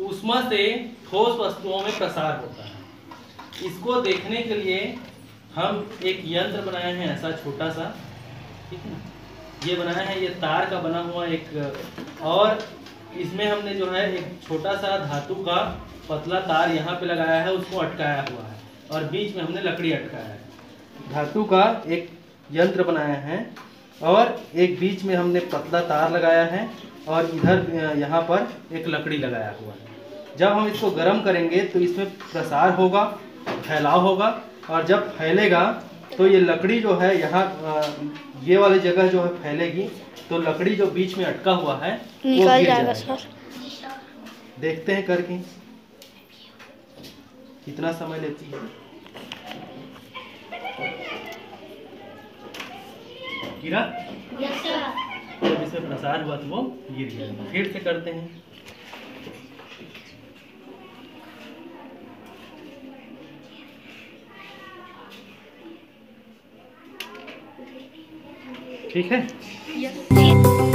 ऊष्मा से ठोस वस्तुओं में प्रसार होता है। इसको देखने के लिए हम एक यंत्र बनाए हैं ऐसा छोटा सा, ठीक है ना, ये बनाया है, ये तार का बना हुआ एक, और इसमें हमने जो है एक छोटा सा धातु का पतला तार यहाँ पे लगाया है, उसको अटकाया हुआ है और बीच में हमने लकड़ी अटकाया है। धातु का एक यंत्र बनाया है और एक बीच में हमने पतला तार लगाया है और इधर यहाँ पर एक लकड़ी लगाया हुआ है। जब हम इसको गर्म करेंगे तो इसमें प्रसार होगा, फैलाव होगा, और जब फैलेगा तो ये लकड़ी जो है यहाँ ये वाली जगह जो है फैलेगी, तो लकड़ी जो बीच में अटका हुआ है निकल जाएगा। सर देखते हैं करके कितना समय लेती है। गिरा? Yes sir. जब इसमें प्रसार हुआ तो वो गिर गया। फिर से करते हैं। ठीक है।